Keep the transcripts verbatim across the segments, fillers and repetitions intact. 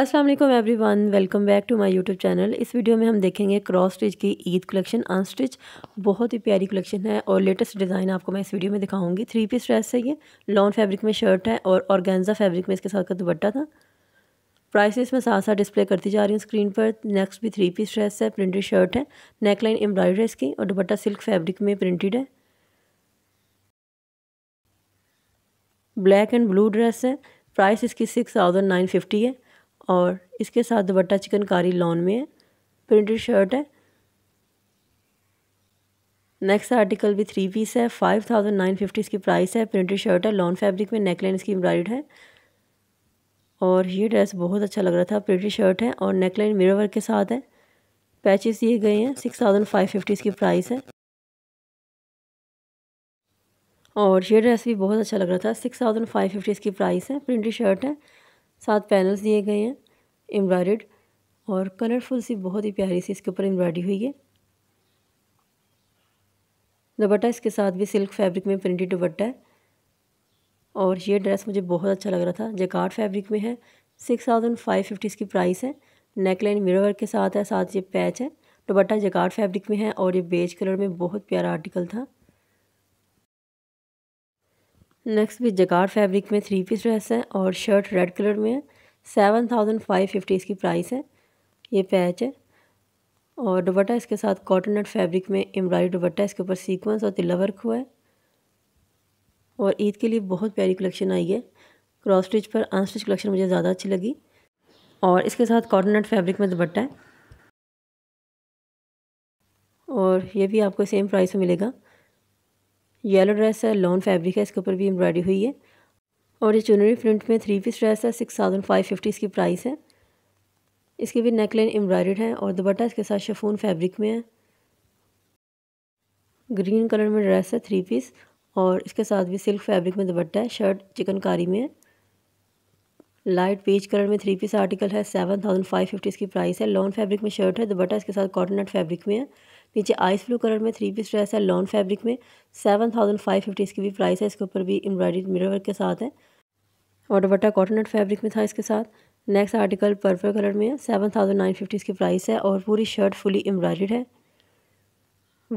अस्सलाम वालेकुम everyone, welcome back to my YouTube channel. इस वीडियो में हम देखेंगे क्रॉस स्टिच की ईद कलेक्शन अनस्टिच। बहुत ही प्यारी कलेक्शन है और लेटेस्ट डिज़ाइन आपको मैं इस वीडियो में दिखाऊंगी। थ्री पीस ड्रेस है, ये लॉन फैब्रिक में शर्ट है और ऑर्गेन्जा फैब्रिक में इसके साथ का दुपट्टा था। प्राइसेस में साथ साथ डिस्प्ले करती जा रही हूँ स्क्रीन पर। नेक्स्ट भी थ्री पीस ड्रेस है, प्रिंटेड शर्ट है, नेकलाइन एम्ब्रॉयडरी है इसकी और दुपट्टा सिल्क फैब्रिक में प्रिंटेड है। ब्लैक एंड ब्लू ड्रेस है, प्राइस इसकी सिक्स थाउजेंड नाइन फिफ्टी है और इसके साथ दुपट्टा चिकनकारी लॉन में है, प्रिंटेड शर्ट है। नेक्स्ट आर्टिकल भी थ्री पीस है, फाइव थाउजेंड नाइन फिफ्टी इसकी प्राइस है, प्रिंटेड शर्ट है, लॉन फैब्रिक में, नेकलाइन इसकी एम्ब्रॉयड है और ये ड्रेस बहुत अच्छा लग रहा था। प्रिंटेड शर्ट है और नेकलाइन मिरर वर्क के साथ है, पैचेस दिए गए हैं। सिक्स थाउजेंड फाइव फिफ्टी इसकी प्राइस है और ये ड्रेस भी बहुत अच्छा लग रहा था। सिक्स थाउजेंड फाइव फिफ्टी इसकी प्राइस है, प्रिंटेड शर्ट है, साथ पैनल्स दिए गए हैं एम्ब्रॉयड और कलरफुल सी बहुत ही प्यारी सी इसके ऊपर एम्ब्रॉयडरी हुई है। दुपट्टा इसके साथ भी सिल्क फैब्रिक में प्रिंटेड दुपट्टा है और ये ड्रेस मुझे बहुत अच्छा लग रहा था। जैकार्ड फैब्रिक में है, सिक्स थाउजेंड फाइव फिफ्टी इसकी प्राइस है, नेकलाइन मिरर वर्क के साथ है, साथ ये पैच है। दुपट्टा जैकार्ड फैब्रिक में है और ये बेज कलर में बहुत प्यारा आर्टिकल था। नेक्स्ट भी जैकार्ड फैब्रिक में थ्री पीस ड्रेस है और शर्ट रेड कलर में है, सेवन थाउजेंड फाइव फिफ्टी इसकी प्राइस है, ये पैच है और दुपट्टा इसके साथ कॉटन नट फैब्रिक में एम्ब्रॉयडरी दुपट्टा, इसके ऊपर सीक्वेंस और तिल्ला वर्क हुआ है और ईद के लिए बहुत प्यारी कलेक्शन आई है। क्रॉस स्टिच पर अनस्टिच कलेक्शन मुझे ज़्यादा अच्छी लगी और इसके साथ कॉटन नट फैब्रिक में दुपट्टा है और ये भी आपको सेम प्राइस में मिलेगा। येलो ड्रेस है, लॉन फैब्रिक है, इसके ऊपर भी एम्ब्रॉयडरी हुई है और ये चुनरी प्रिंट में थ्री पीस ड्रेस है, सिक्स थाउजेंड फाइव फिफ्टी इसकी प्राइस है। इसकी भी नेकलाइन एम्ब्रॉयडर्ड है और दुपट्टा इसके साथ शिफॉन फैब्रिक में है। ग्रीन कलर में ड्रेस है थ्री पीस और इसके साथ भी सिल्क फैब्रिक में दुपट्टा है, शर्ट चिकनकारी में है। लाइट पीच कलर में थ्री पीस आर्टिकल है, सेवन थाउजेंड फाइव फिफ्टी इसकी प्राइस है, लॉन फैब्रिक में शर्ट है, दुपट्टा इसके साथ कॉटन नट फैब्रिक में है। नीचे आइस ब्लू कलर में थ्री पीस ड्रेस है, लॉन फैब्रिक में, सेवन थाउजेंड फाइव फिफ्टी इसकी भी प्राइस है, इसके ऊपर भी एम्ब्रॉयडरी मिरर वर्क के साथ है और दुपट्टा कॉटन नट फैब्रिक में था इसके साथ। नेक्स्ट आर्टिकल पर्पल कलर में है, सेवन थाउजेंड नाइन फिफ्टी इसकी प्राइस है और पूरी शर्ट फुली एम्ब्रॉयडर्ड है।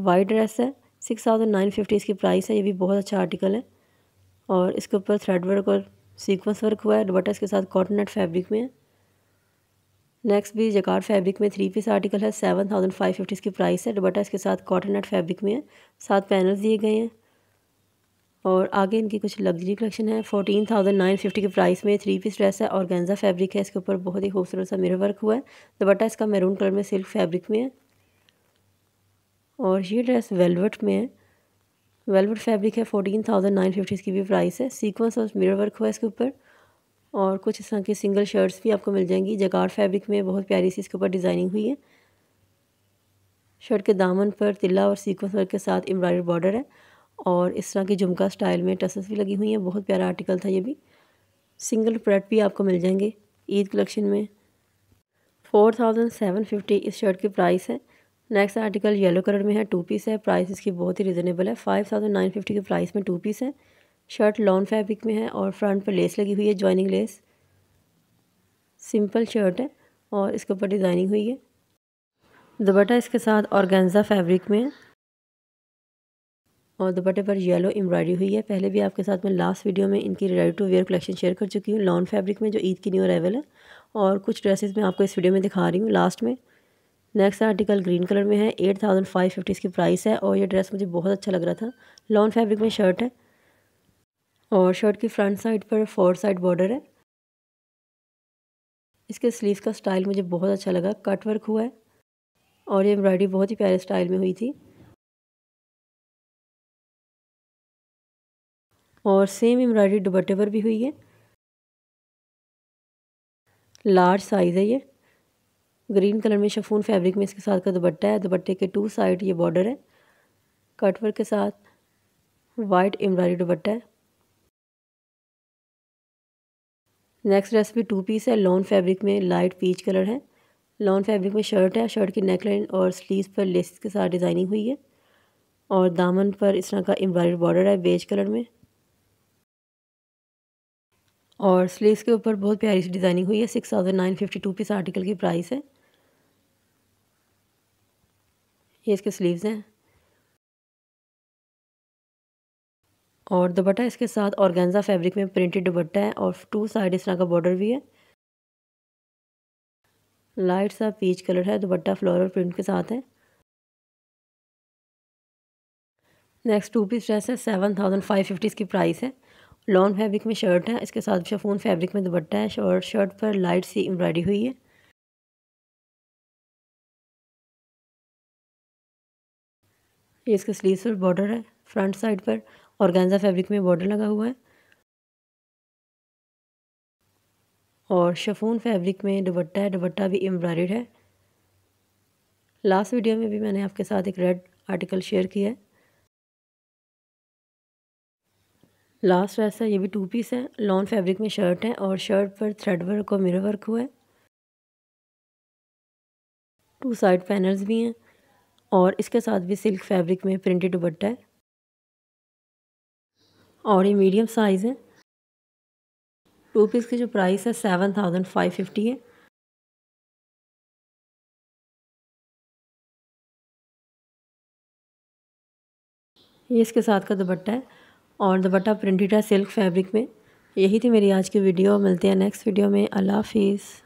वाइट ड्रेस है, सिक्स थाउजेंड नाइन फिफ्टी इसकी प्राइस है, ये भी बहुत अच्छा आर्टिकल है और इसके ऊपर थ्रेड वर्क और सीक्वेंस वर्क हुआ है, दुपट्टा इसके साथ कॉटन नट फैब्रिक में है। नेक्स्ट भी जैकार्ड फैब्रिक में थ्री पीस आर्टिकल है, सेवन थाउजेंड फाइव फिफ्टी इसकी प्राइस है, दुपट्टा इसके साथ कॉटन नट फैब्रिक में है, साथ पैनल्स दिए गए हैं और आगे इनकी कुछ लग्जरी कलेक्शन है। फोर्टीन थाउजेंड नाइन फिफ्टी की प्राइस में थ्री पीस ड्रेस है, ऑर्गेन्जा फैब्रिक है, इसके ऊपर बहुत ही खूबसूरत सा मिरर वर्क हुआ है, दुपट्टा इसका मैरून कलर में सिल्क फैब्रिक में है और ये ड्रेस वेलवेट में है, वेलवेट फैब्रिक है। फोर्टीन थाउजेंड नाइन फिफ्टी इसकी भी प्राइस है, सीक्वेंस और मिरर वर्क हुआ है इसके ऊपर और कुछ इस तरह की सिंगल शर्ट्स भी आपको मिल जाएंगी। जैकार्ड फैब्रिक में बहुत प्यारी सी इसके ऊपर डिज़ाइनिंग हुई है, शर्ट के दामन पर तिल्ला और सीक्वेंस वर्क के साथ एम्ब्रॉयडरी बॉर्डर है और इस तरह की झुमका स्टाइल में टसल्स भी लगी हुई हैं। बहुत प्यारा आर्टिकल था ये भी। सिंगल प्रेट भी आपको मिल जाएंगे ईद कलेक्शन में। फोर थाउजेंड सेवन फिफ्टी इस शर्ट की प्राइस है। नेक्स्ट आर्टिकल येलो कलर में है, टू पीस है, प्राइस इसकी बहुत ही रिजनेबल है। फाइव थाउजेंड नाइन फिफ्टी के प्राइस में टू पीस है, शर्ट लॉन फैब्रिक में है और फ्रंट पर लेस लगी हुई है, जॉइनिंग लेस, सिंपल शर्ट है और इसके ऊपर डिज़ाइनिंग हुई है। दुपट्टा इसके साथ ऑर्गेन्जा फैब्रिक में है और दुपट्टे पर येलो एम्ब्रॉयडरी हुई है। पहले भी आपके साथ मैं लास्ट वीडियो में इनकी ready to wear collection share कर चुकी हूँ, लॉन फैब्रिक में जो ईद की न्यू अराइवल है और कुछ ड्रेसेस मैं आपको इस वीडियो में दिखा रही हूँ लास्ट में। नेक्स्ट आर्टिकल ग्रीन कलर में है, एट थाउजेंड फाइव फिफ्टी इसकी प्राइस है और ये ड्रेस मुझे बहुत अच्छा लग रहा था। लॉन फैब्रिक में शर्ट है और शर्ट की फ्रंट साइड पर फोर साइड बॉर्डर है। इसके स्लीव्स का स्टाइल मुझे बहुत अच्छा लगा, कट वर्क हुआ है और ये एम्ब्रॉयडरी बहुत ही प्यारे स्टाइल में हुई थी और सेम एम्ब्रॉयडरी दुपट्टे पर भी हुई है। लार्ज साइज़ है ये, ग्रीन कलर में शिफॉन फैब्रिक में इसके साथ का दुपट्टा है, दुपट्टे के टू साइड ये बॉर्डर है, कट वर्क के साथ वाइट एम्ब्रॉयडरी दुपट्टा है। नेक्स्ट ड्रेस भी टू पीस है, लॉन फैब्रिक में, लाइट पीच कलर है, लॉन फैब्रिक में शर्ट है, शर्ट की नेकलाइन और स्लीव्स पर लेसेस के साथ डिज़ाइनिंग हुई है और दामन पर इस तरह का एम्ब्रॉयडरी बॉर्डर है बेज कलर में और स्लीव्स के ऊपर बहुत प्यारी सी डिज़ाइनिंग हुई है। Six thousand nine fifty two piece article की प्राइस है। ये इसके स्लीव्स हैं और दुपट्टा इसके साथ ऑर्गेन्जा फैब्रिक में प्रिंटेड दुपट्टा है और टू साइड इस तरह का बॉर्डर भी है। लाइट सा पीच कलर है, दुपट्टा फ्लोरल प्रिंट के साथ है। नेक्स्ट टू पीस ड्रेस है, सेवन थाउजेंड फाइव फिफ्टी इसकी प्राइस है। लॉन्ग फैब्रिक में शर्ट है, इसके साथ शिफॉन फैब्रिक में दुपट्टा है और शर्ट पर लाइट सी एम्ब्रॉयडरी हुई है। ये इसके स्लीव्स पर बॉर्डर है, फ्रंट साइड पर ऑर्गेन्जा फैब्रिक में बॉर्डर लगा हुआ है और शिफॉन फैब्रिक में दुपट्टा है, दुपट्टा भी एम्ब्रॉयडर्ड है। लास्ट वीडियो में भी मैंने आपके साथ एक रेड आर्टिकल शेयर किया है। लास्ट ड्रेस है, ये भी टू पीस है। लॉन फैब्रिक में शर्ट है और शर्ट पर थ्रेड वर्क और मिरर वर्क हुआ है। टू साइड पैनल्स भी हैं और इसके साथ भी सिल्क फैब्रिक में प्रिंटेड दुपट्टा है और ये मीडियम साइज़ है। टू पीस की जो प्राइस है सेवन थाउजेंड फाइव फिफ्टी है। ये इसके साथ का दुपट्टा है और दुपट्टा प्रिंटेड है सिल्क फैब्रिक में। यही थी मेरी आज की वीडियो। मिलते हैं नेक्स्ट वीडियो में। अल्लाह हाफिज़।